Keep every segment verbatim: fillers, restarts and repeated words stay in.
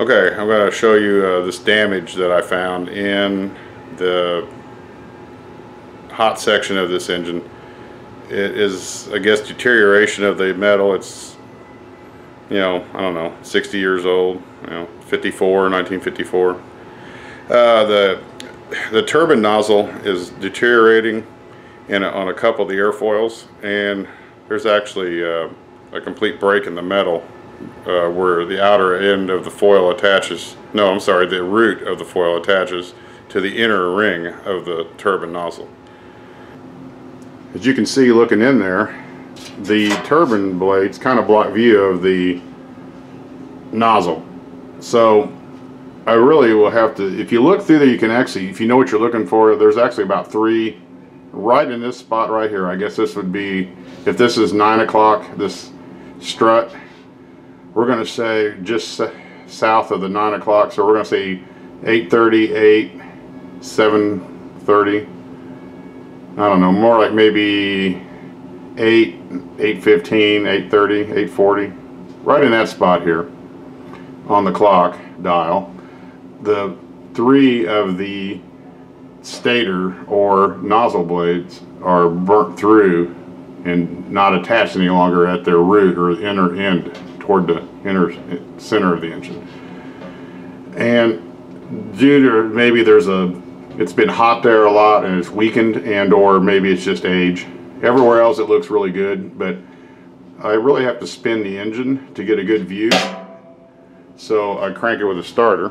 Okay, I'm going to show you uh, this damage that I found in the hot section of this engine. It is, I guess, deterioration of the metal. It's, you know, I don't know, sixty years old, you know, fifty-four, nineteen fifty-four. Uh, the the turbine nozzle is deteriorating in a, on a couple of the airfoils, and there's actually uh, a complete break in the metal uh, where the outer end of the foil attaches. No, I'm sorry, the root of the foil attaches to the inner ring of the turbine nozzle. As you can see looking in there, the turbine blades kind of block view of the nozzle. So I really will have to, if you look through there, you can actually, if you know what you're looking for, there's actually about three right in this spot right here. I guess this would be, if this is nine o'clock, this strut, we're going to say just south of the nine o'clock, so we're going to say eight thirty, seven thirty, I don't know, more like maybe eight, eight fifteen, eight thirty, eight forty, right in that spot here on the clock dial. The three of the stator or nozzle blades are burnt through and not attached any longer at their root or the inner end toward the inner center of the engine. And due to maybe there's a, it's been hot there a lot and it's weakened, and or maybe it's just age. Everywhere else it looks really good, but I really have to spin the engine to get a good view. So I crank it with a starter,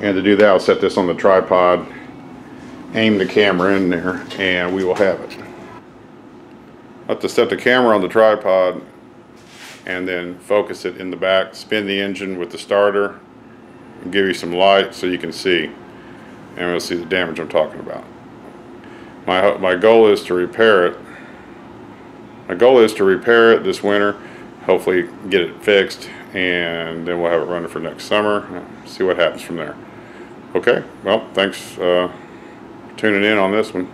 and to do that I'll set this on the tripod, aim the camera in there, and we will have it. I'll have to set the camera on the tripod and then focus it in the back, spin the engine with the starter, and give you some light so you can see. And we'll see the damage I'm talking about. My, my goal is to repair it. My goal is to repair it this winter, hopefully get it fixed, and then we'll have it running for next summer, see what happens from there. Okay, well, thanks uh, for tuning in on this one.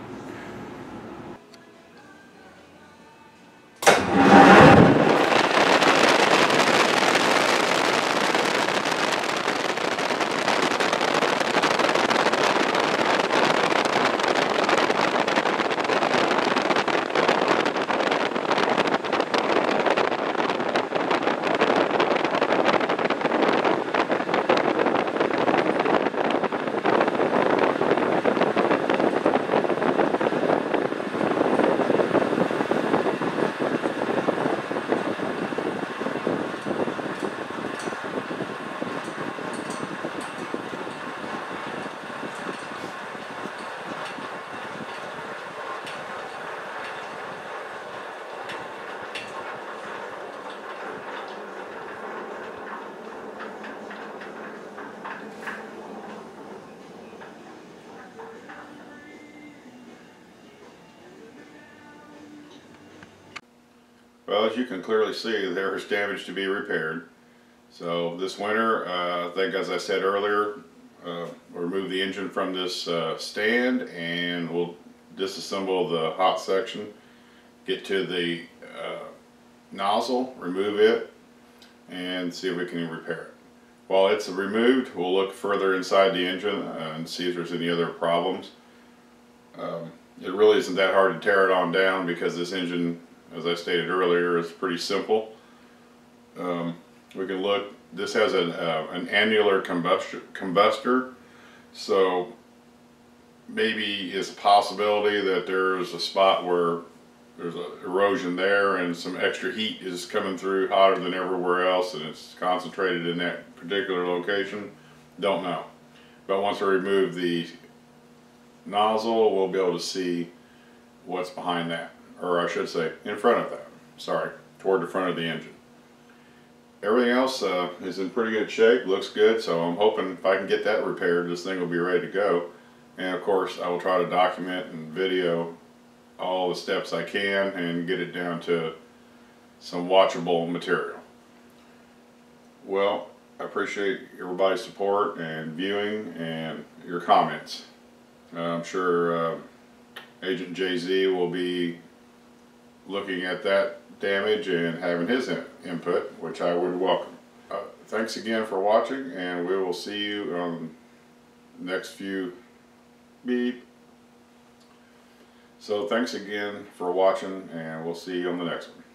Well, as you can clearly see, there is damage to be repaired. So this winter, uh, I think as I said earlier, uh, we'll remove the engine from this uh, stand, and we'll disassemble the hot section, get to the uh, nozzle, remove it, and see if we can repair it. While it's removed, we'll look further inside the engine uh, and see if there's any other problems. Um, it really isn't that hard to tear it on down because this engine, as I stated earlier, it's pretty simple. Um, we can look, this has an, uh, an annular combustor, combustor, so maybe it's a possibility that there's a spot where there's a erosion there and some extra heat is coming through hotter than everywhere else and it's concentrated in that particular location. Don't know. But once we remove the nozzle, we'll be able to see what's behind that. Or I should say, in front of that. Sorry, toward the front of the engine. Everything else uh, is in pretty good shape, looks good, so I'm hoping if I can get that repaired, this thing will be ready to go. And of course, I will try to document and video all the steps I can and get it down to some watchable material. Well, I appreciate everybody's support and viewing and your comments. Uh, I'm sure uh, Agent Jay-Z will be looking at that damage and having his in input, which I would welcome. uh, thanks again for watching, and we will see you on the next few beep. So thanks again for watching, and we'll see you on the next one.